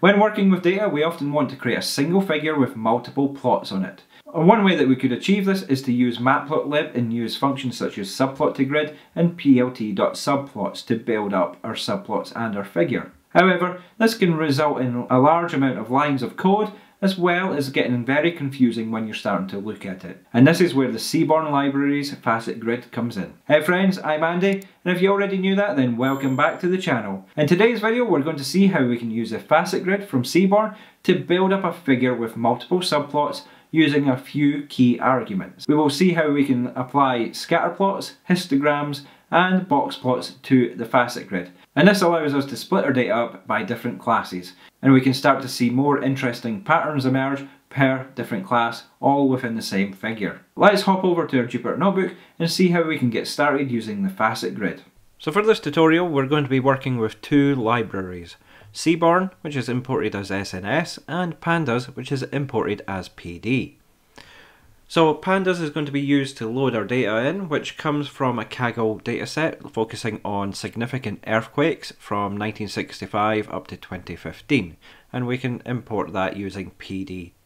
When working with data, we often want to create a single figure with multiple plots on it. One way that we could achieve this is to use Matplotlib and use functions such as subplot2grid and plt.subplots to build up our subplots and our figure. However, this can result in a large amount of lines of code, as well as getting very confusing when you're starting to look at it. And this is where the Seaborn library's FacetGrid comes in. Hey friends, I'm Andy, and if you already knew that, then welcome back to the channel. In today's video, we're going to see how we can use the FacetGrid from Seaborn to build up a figure with multiple subplots using a few key arguments. We will see how we can apply scatter plots, histograms, and box plots to the FacetGrid. And this allows us to split our data up by different classes, and we can start to see more interesting patterns emerge per different class, all within the same figure. Let's hop over to our Jupyter Notebook and see how we can get started using the FacetGrid. So for this tutorial, we're going to be working with two libraries, Seaborn, which is imported as SNS, and Pandas, which is imported as PD. So Pandas is going to be used to load our data in, which comes from a Kaggle dataset focusing on significant earthquakes from 1965 up to 2015. And we can import that using pd.read_csv.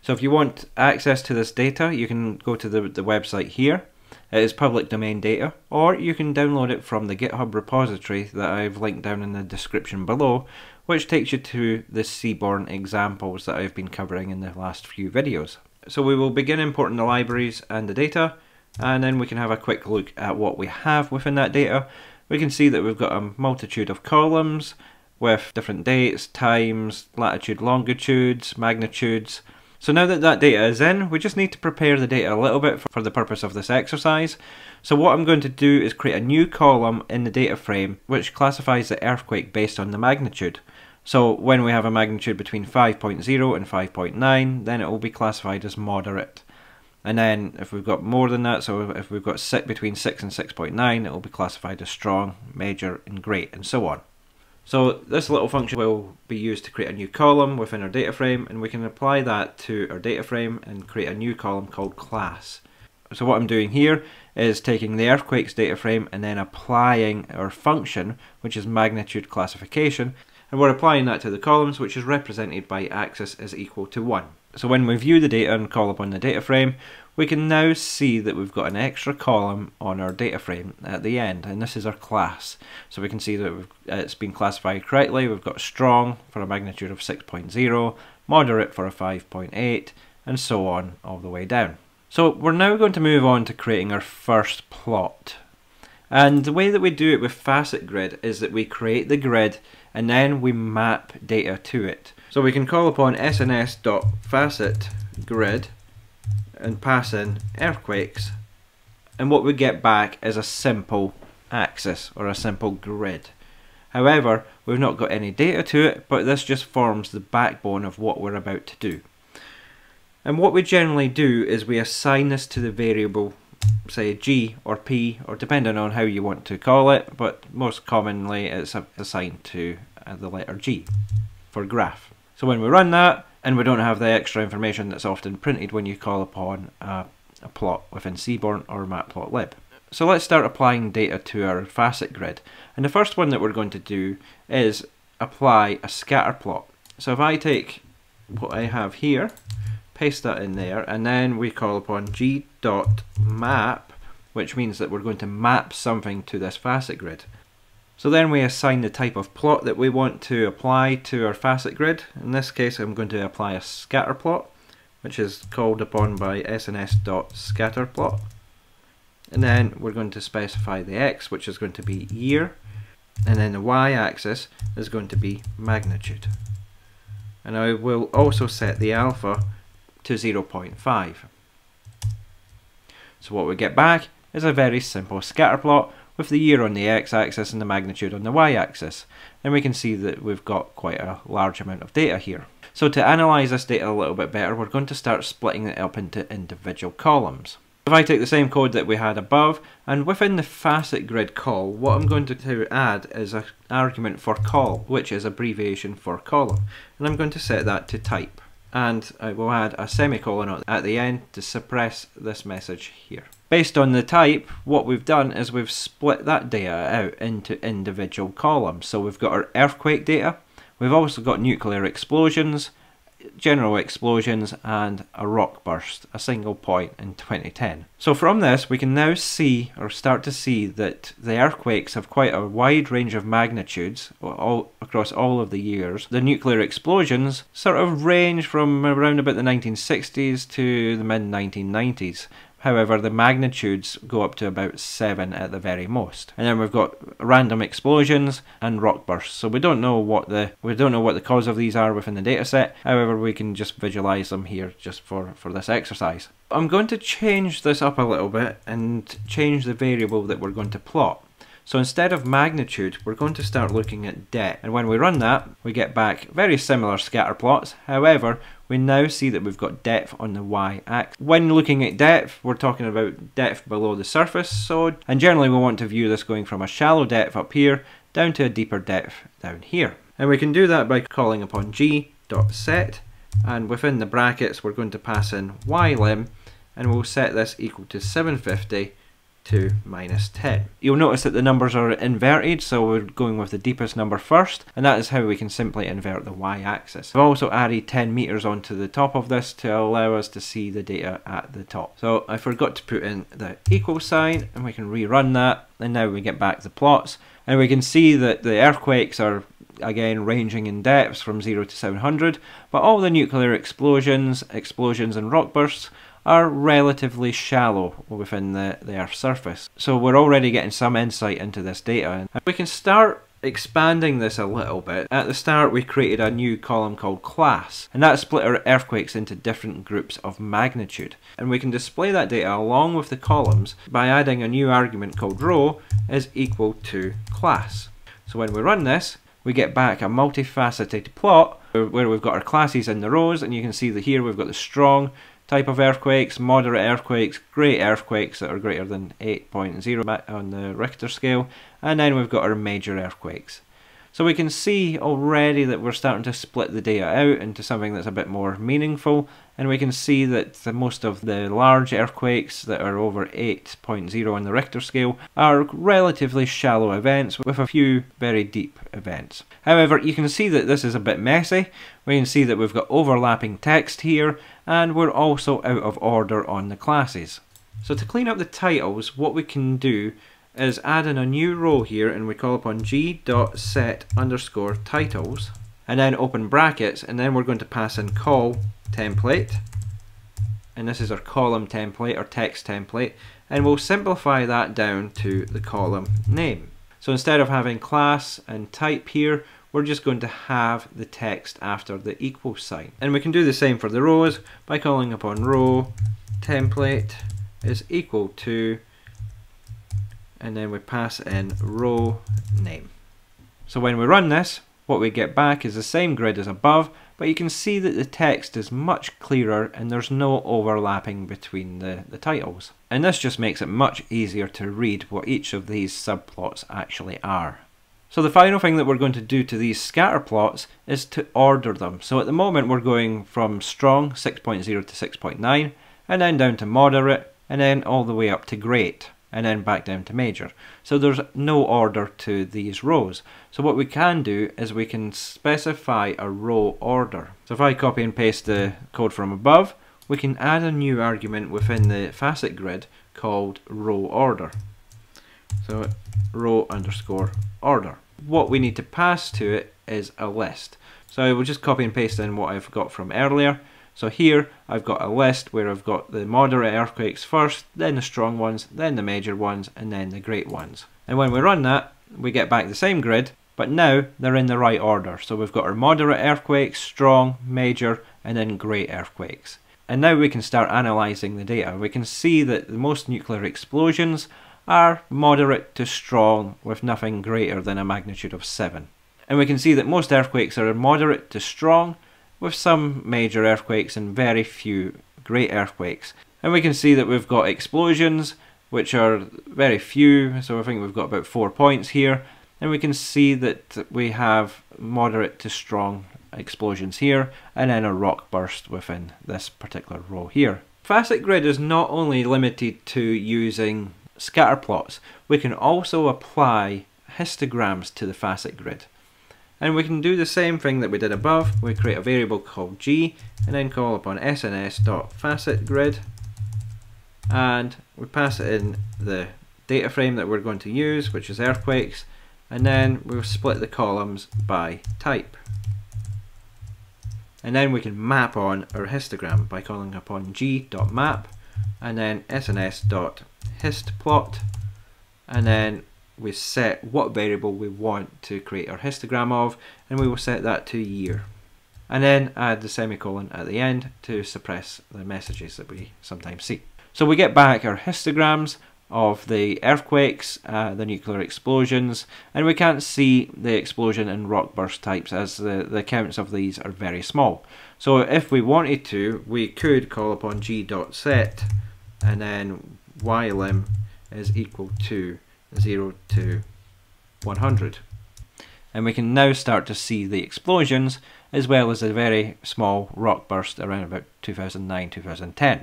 So if you want access to this data, you can go to the website here. It is public domain data, or you can download it from the GitHub repository that I've linked down in the description below, which takes you to the Seaborn examples that I've been covering in the last few videos. So we will begin importing the libraries and the data, and then we can have a quick look at what we have within that data. We can see that we've got a multitude of columns with different dates, times, latitude, longitudes, magnitudes. So now that that data is in, we just need to prepare the data a little bit for the purpose of this exercise. So what I'm going to do is create a new column in the data frame which classifies the earthquake based on the magnitude. So when we have a magnitude between 5.0 and 5.9, then it will be classified as moderate. And then if we've got more than that, so if we've got between 6 and 6.9, it will be classified as strong, major and great, and so on. So this little function will be used to create a new column within our data frame, and we can apply that to our data frame and create a new column called class. So what I'm doing here is taking the earthquakes data frame and then applying our function, which is magnitude classification, and we're applying that to the columns, which is represented by axis is equal to 1. So when we view the data and call upon the data frame, we can now see that we've got an extra column on our data frame at the end, and this is our class. So we can see that it's been classified correctly. We've got strong for a magnitude of 6.0, moderate for a 5.8, and so on all the way down. So we're now going to move on to creating our first plot. And the way that we do it with FacetGrid is that we create the grid and then we map data to it. So we can call upon sns.facetgrid and pass in earthquakes, and what we get back is a simple axis or a simple grid. However, we've not got any data to it, but this just forms the backbone of what we're about to do. And what we generally do is we assign this to the variable, say G or P, or depending on how you want to call it, but most commonly it's assigned to the letter G for graph. So when we run that, and we don't have the extra information that's often printed when you call upon a plot within Seaborn or Matplotlib. So let's start applying data to our FacetGrid. And the first one that we're going to do is apply a scatter plot. So if I take what I have here, paste that in there, and then we call upon g.map, which means that we're going to map something to this FacetGrid. So then we assign the type of plot that we want to apply to our FacetGrid. In this case, I'm going to apply a scatter plot, which is called upon by sns.scatterplot. And then we're going to specify the x, which is going to be year, and then the y-axis is going to be magnitude. And I will also set the alpha to 0.5. So what we get back is a very simple scatter plot with the year on the x-axis and the magnitude on the y-axis. And we can see that we've got quite a large amount of data here. So to analyse this data a little bit better, we're going to start splitting it up into individual columns. If I take the same code that we had above, and within the FacetGrid call, what I'm going to add is an argument for call, which is abbreviation for column. And I'm going to set that to type. And I will add a semicolon at the end to suppress this message here. Based on the type, what we've done is we've split that data out into individual columns. So we've got our earthquake data, We've also got nuclear explosions, general explosions, and a rock burst, a single point in 2010. So from this we can now see, or start to see, that the earthquakes have quite a wide range of magnitudes across all of the years. The nuclear explosions sort of range from around about the 1960s to the mid-1990s. However, the magnitudes go up to about 7 at the very most. And then we've got random explosions and rock bursts. So we don't know what the cause of these are within the dataset. However, we can just visualize them here just for this exercise. I'm going to change this up a little bit and change the variable that we're going to plot. So instead of magnitude, we're going to start looking at depth. And when we run that, we get back very similar scatter plots. However, we now see that we've got depth on the y-axis. When looking at depth, we're talking about depth below the surface. And generally we want to view this going from a shallow depth up here, down to a deeper depth down here. And we can do that by calling upon g.set. And within the brackets, we're going to pass in ylim. And we'll set this equal to 750. To minus 10. You'll notice that the numbers are inverted, so we're going with the deepest number first, and that is how we can simply invert the y-axis. I've also added 10 meters onto the top of this to allow us to see the data at the top. So I forgot to put in the equal sign, and we can rerun that, and now we get back the plots, and we can see that the earthquakes are again ranging in depths from 0 to 700, but all the nuclear explosions and rock bursts are relatively shallow within the Earth's surface. So we're already getting some insight into this data. And we can start expanding this a little bit. At the start we created a new column called class, and that split our earthquakes into different groups of magnitude. And we can display that data along with the columns by adding a new argument called row is equal to class. So when we run this, we get back a multifaceted plot where we've got our classes in the rows, and you can see that here we've got the strong type of earthquakes, moderate earthquakes, great earthquakes that are greater than 8.0 on the Richter scale, and then we've got our major earthquakes. So we can see already that we're starting to split the data out into something that's a bit more meaningful, and we can see that most of the large earthquakes that are over 8.0 on the Richter scale are relatively shallow events with a few very deep events. However, you can see that this is a bit messy. We can see that we've got overlapping text here, and we're also out of order on the classes. So to clean up the titles, what we can do is add in a new row here, and we call upon g.set underscore titles, and then open brackets, and then we're going to pass in col template, and this is our column template or text template, and we'll simplify that down to the column name. So instead of having class and type here, we're just going to have the text after the equal sign. And we can do the same for the rows by calling upon row template is equal to, and then we pass in row name. So when we run this, what we get back is the same grid as above, but you can see that the text is much clearer and there's no overlapping between the titles. And this just makes it much easier to read what each of these subplots actually are. So the final thing that we're going to do to these scatter plots is to order them. So at the moment we're going from strong 6.0 to 6.9, and then down to moderate, and then all the way up to great, and then back down to major. So there's no order to these rows. So what we can do is we can specify a row order. So if I copy and paste the code from above, we can add a new argument within the facet grid called row order. So row underscore order. What we need to pass to it is a list. So I will just copy and paste in what I've got from earlier. So here I've got a list where I've got the moderate earthquakes first, then the strong ones, then the major ones, and then the great ones. And when we run that, we get back the same grid, but now they're in the right order. So we've got our moderate earthquakes, strong, major, and then great earthquakes. And now we can start analyzing the data. We can see that the most nuclear explosions are moderate to strong with nothing greater than a magnitude of 7. And we can see that most earthquakes are moderate to strong, with some major earthquakes and very few great earthquakes. And we can see that we've got explosions, which are very few, so I think we've got about 4 points here. And we can see that we have moderate to strong explosions here, and then a rock burst within this particular row here. FacetGrid is not only limited to using scatter plots, we can also apply histograms to the facet grid. And we can do the same thing that we did above. We create a variable called g and then call upon sns.facetgrid, and we pass it in the data frame that we're going to use, which is earthquakes, and then we'll split the columns by type. And then we can map on our histogram by calling upon g.map and then sns.histplot, and then we set what variable we want to create our histogram of, and we will set that to year. And then add the semicolon at the end to suppress the messages that we sometimes see. So we get back our histograms of the earthquakes, the nuclear explosions, and we can't see the explosion and rock burst types as the counts of these are very small. So if we wanted to, we could call upon g.set and then ylim is equal to 0 to 100. And we can now start to see the explosions as well as a very small rock burst around about 2009-2010.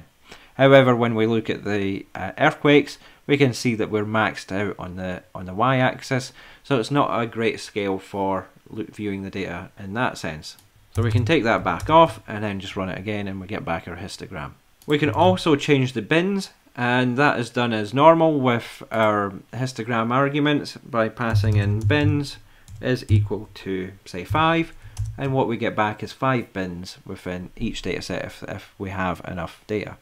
However, when we look at the earthquakes, we can see that we're maxed out on the y-axis, so it's not a great scale for viewing the data in that sense. So we can take that back off and then just run it again and we get back our histogram. We can also change the bins, and that is done as normal with our histogram arguments by passing in bins is equal to say 5, and what we get back is 5 bins within each dataset if we have enough data.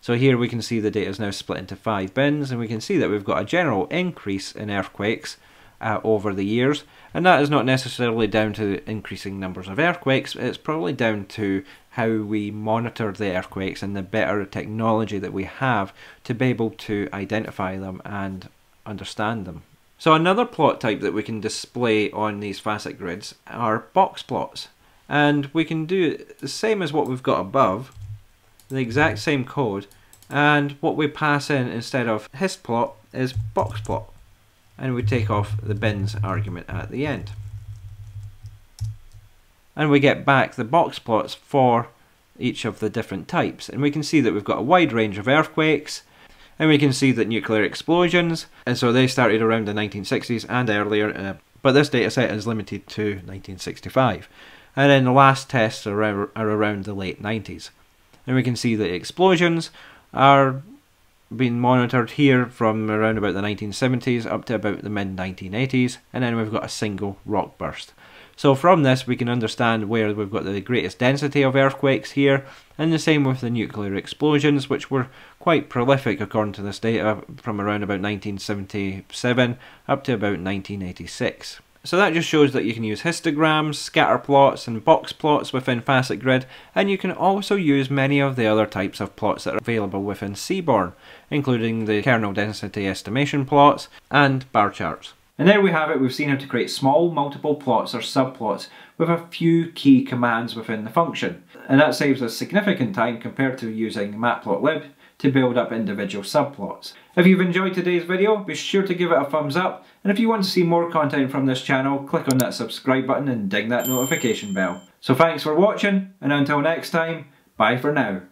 So here we can see the data is now split into 5 bins, and we can see that we've got a general increase in earthquakes over the years, and that is not necessarily down to increasing numbers of earthquakes, it's probably down to how we monitor the earthquakes and the better technology that we have to be able to identify them and understand them. So another plot type that we can display on these facet grids are box plots, and we can do the same as what we've got above, the exact same code, and what we pass in instead of hist plot is box plot, and we take off the bins argument at the end, and we get back the box plots for each of the different types. And we can see that we've got a wide range of earthquakes, and we can see that nuclear explosions, and so they started around the 1960s and earlier, but this dataset is limited to 1965, and then the last tests are around the late 90s. And we can see the explosions are being monitored here from around about the 1970s up to about the mid-1980s, and then we've got a single rock burst. So from this we can understand where we've got the greatest density of earthquakes here, and the same with the nuclear explosions, which were quite prolific according to this data from around about 1977 up to about 1986. So that just shows that you can use histograms, scatter plots and box plots within FacetGrid, and you can also use many of the other types of plots that are available within Seaborn, including the kernel density estimation plots and bar charts. And there we have it, we've seen how to create small multiple plots or subplots with a few key commands within the function. And that saves us significant time compared to using Matplotlib to build up individual subplots. If you've enjoyed today's video, be sure to give it a thumbs up, and if you want to see more content from this channel, click on that subscribe button and ding that notification bell. So thanks for watching, and until next time, bye for now.